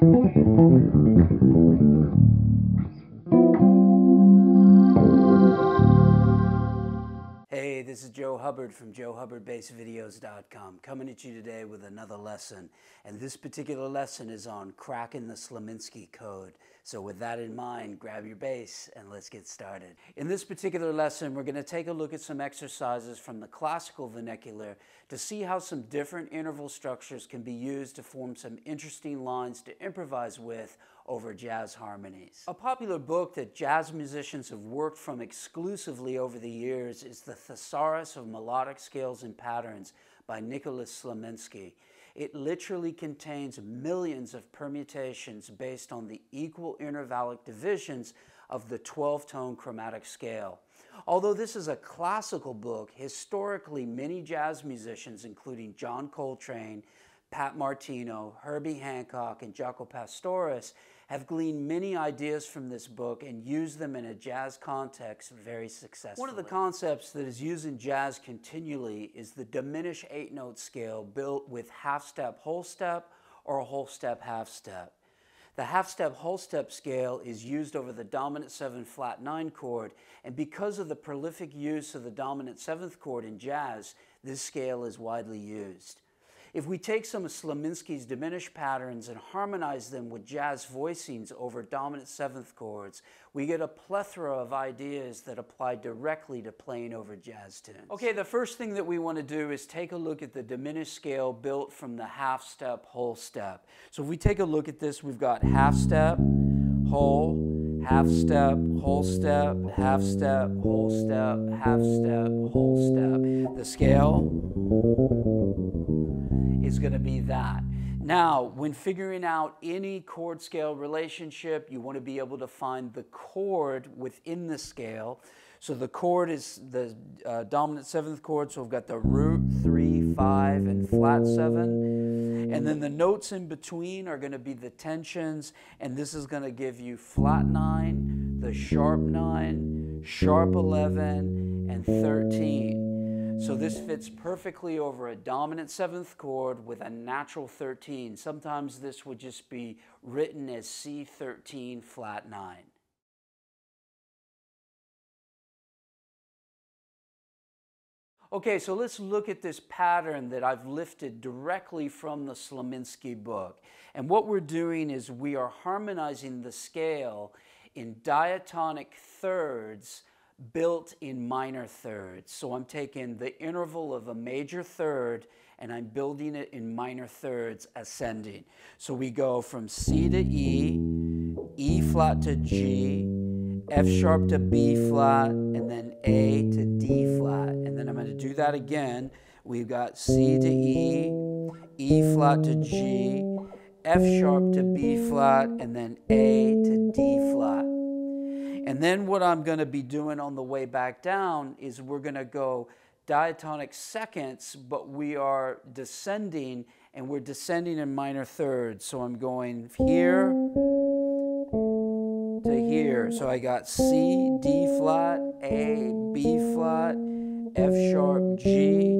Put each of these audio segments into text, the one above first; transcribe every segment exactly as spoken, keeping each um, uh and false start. Hey, this is Joe Hubbard from Joe Hubbard Bass Videos dot com coming at you today with another lesson. And this particular lesson is on cracking the Slonimsky Code. So with that in mind, grab your bass and let's get started. In this particular lesson, we're going to take a look at some exercises from the classical vernacular to see how some different interval structures can be used to form some interesting lines to improvise with over jazz harmonies. A popular book that jazz musicians have worked from exclusively over the years is The Thesaurus of Melodic Scales and Patterns by Nicholas Slonimsky. It literally contains millions of permutations based on the equal intervallic divisions of the twelve-tone chromatic scale. Although this is a classical book, historically many jazz musicians, including John Coltrane, Pat Martino, Herbie Hancock, and Jaco Pastorius, have gleaned many ideas from this book and used them in a jazz context very successfully. One of the concepts that is used in jazz continually is the diminished eight-note scale built with half-step, whole-step, or whole-step, half-step. The half-step, whole-step scale is used over the dominant seventh flat nine chord, and because of the prolific use of the dominant seventh chord in jazz, this scale is widely used. If we take some of Slonimsky's diminished patterns and harmonize them with jazz voicings over dominant seventh chords, we get a plethora of ideas that apply directly to playing over jazz tunes. Okay, the first thing that we want to do is take a look at the diminished scale built from the half step, whole step. So if we take a look at this, we've got half step, whole, half step, whole step, half step, whole step, half step, whole step. The scale is going to be that. Now, when figuring out any chord scale relationship, you want to be able to find the chord within the scale. So the chord is the uh, dominant seventh chord, so we've got the root, three, five, and flat seven. And then the notes in between are going to be the tensions, and this is going to give you flat nine, the sharp nine, sharp eleven, and thirteen. So this fits perfectly over a dominant seventh chord with a natural thirteen. Sometimes this would just be written as C thirteen flat nine. Okay, so let's look at this pattern that I've lifted directly from the Slonimsky book. And what we're doing is we are harmonizing the scale in diatonic thirds built in minor thirds. So I'm taking the interval of a major third and I'm building it in minor thirds ascending. So we go from C to E, E flat to G, F sharp to B flat, and then A to D flat. And then I'm going to do that again. We've got C to E, E flat to G, F sharp to B flat, and then A to D flat. And then what I'm going to be doing on the way back down is we're going to go diatonic seconds, but we are descending, and we're descending in minor thirds. So I'm going here to here. So I got C, D flat, A, B flat, F sharp, G,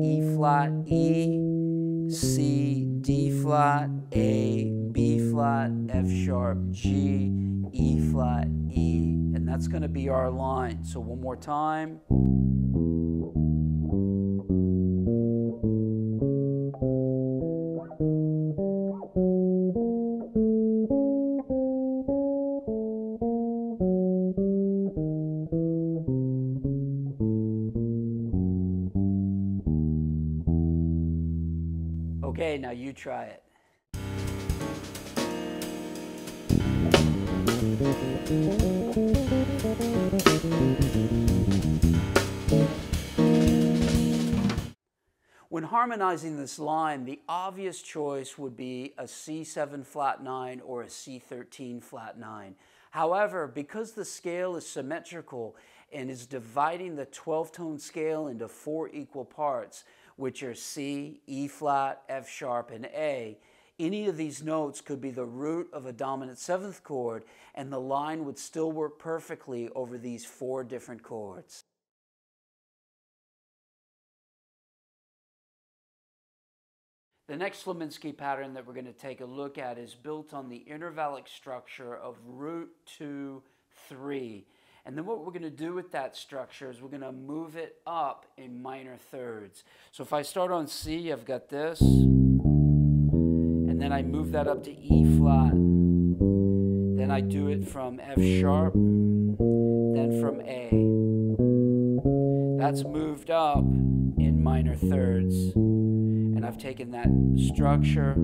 E flat, E, C, D flat, A, B flat, F sharp, G, E flat, E, and that's going to be our line. So one more time. Okay, now you try it. When harmonizing this line, the obvious choice would be a C seven flat nine or a C thirteen flat nine. However, because the scale is symmetrical and is dividing the twelve-tone scale into four equal parts, which are C, E flat, F sharp, and A, any of these notes could be the root of a dominant seventh chord, and the line would still work perfectly over these four different chords. The next Slonimsky pattern that we're going to take a look at is built on the intervallic structure of root two, three. And then what we're going to do with that structure is we're going to move it up in minor thirds. So if I start on C, I've got this, and then I move that up to E flat. Then I do it from F sharp, then from A. That's moved up in minor thirds. And I've taken that structure of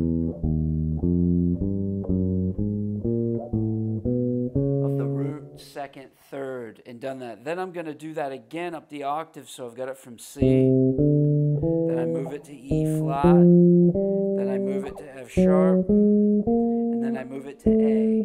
the root, second, third, and done that. Then I'm going to do that again up the octave, so I've got it from C, then I move it to E flat, then I move it to F sharp, and then I move it to A.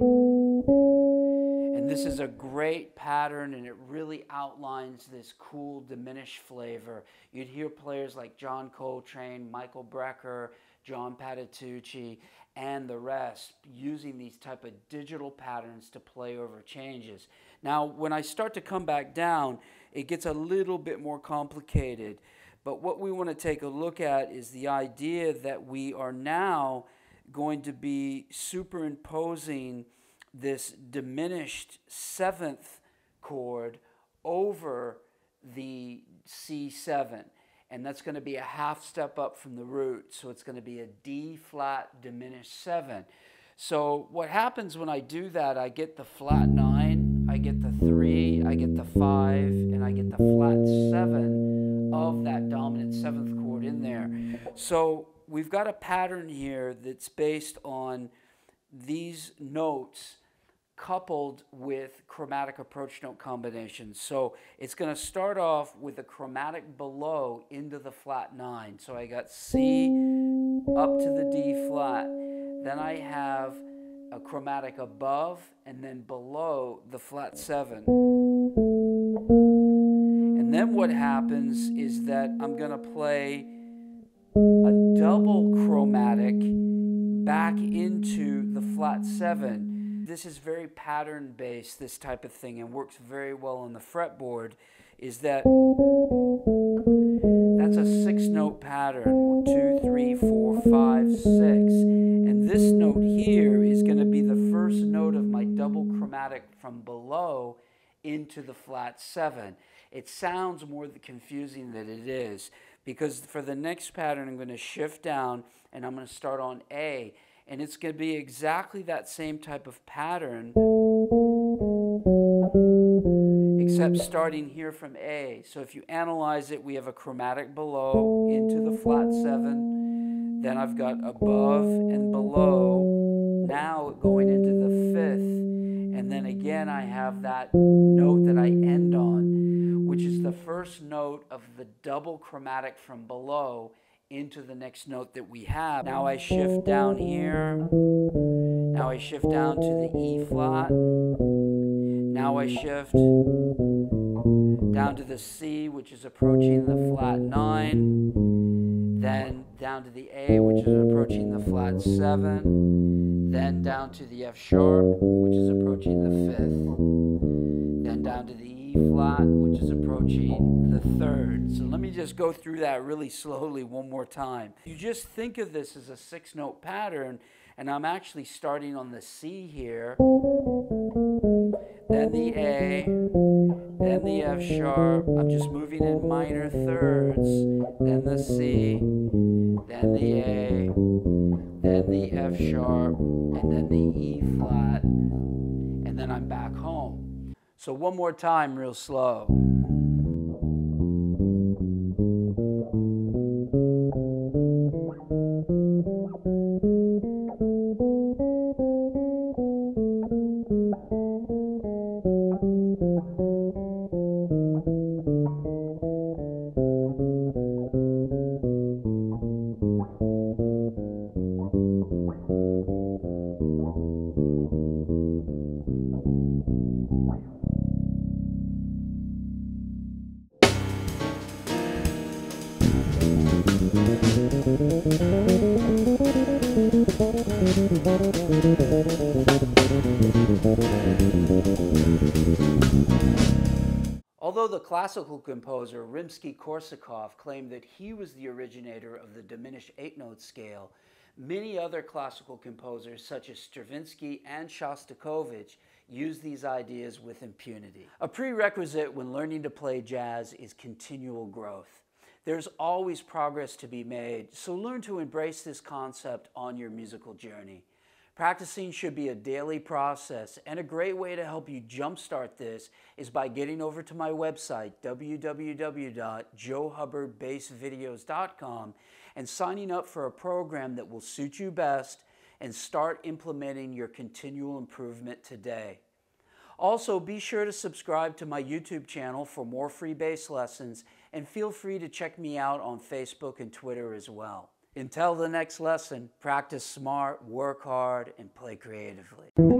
And this is a great pattern, and it really outlines this cool diminished flavor. You'd hear players like John Coltrane, Michael Brecker, John Patitucci, and the rest using these type of digital patterns to play over changes. Now, when I start to come back down, it gets a little bit more complicated. But what we want to take a look at is the idea that we are now going to be superimposing this diminished seventh chord over the C seven. And that's going to be a half step up from the root. So it's going to be a D flat diminished seven. So what happens when I do that, I get the flat nine, I get the three, I get the five, and I get the flat seven of that dominant seventh chord in there. So we've got a pattern here that's based on these notes coupled with chromatic approach note combinations. So it's going to start off with a chromatic below into the flat nine. So I got C up to the D flat. Then I have a chromatic above and then below the flat seven. And then what happens is that I'm going to play a double chromatic back into the flat seven. This is very pattern based, this type of thing, and works very well on the fretboard. Is that that's a six note pattern, one, two, three, four, five, six, and this note here is going to be the first note of my double chromatic from below into the flat seven. It sounds more confusing than it is, because for the next pattern I'm going to shift down and I'm going to start on A. And it's going to be exactly that same type of pattern, except starting here from A. So if you analyze it, we have a chromatic below into the flat seven. Then I've got above and below, now going into the fifth. And then again, I have that note that I end on, which is the first note of the double chromatic from below into the next note that we have. Now I shift down here. Now I shift down to the E flat. Now I shift down to the C, which is approaching the flat nine. Then down to the A, which is approaching the flat seven. Then down to the F sharp, which is approaching the fifth. Then down to the E flat, which is approaching the third. So let me just go through that really slowly one more time. You just think of this as a six note pattern, and I'm actually starting on the C here, then the A, then the F sharp. I'm just moving in minor thirds, then the C, then the A, then the F sharp, and then the E flat, and then I'm back home. So one more time, real slow. Although the classical composer Rimsky-Korsakov claimed that he was the originator of the diminished eight-note scale, many other classical composers such as Stravinsky and Shostakovich use these ideas with impunity. A prerequisite when learning to play jazz is continual growth. There's always progress to be made, so learn to embrace this concept on your musical journey. Practicing should be a daily process, and a great way to help you jumpstart this is by getting over to my website, Joe Hubbard Bass Videos dot com, and signing up for a program that will suit you best and start implementing your continual improvement today. Also, be sure to subscribe to my YouTube channel for more free bass lessons, and feel free to check me out on Facebook and Twitter as well. Until the next lesson, practice smart, work hard, and play creatively.